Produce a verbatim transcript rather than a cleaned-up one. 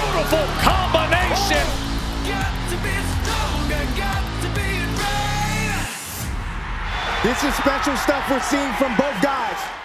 beautiful combination. Got to be stronger, got to be in pain. This is special stuff we're seeing from both guys.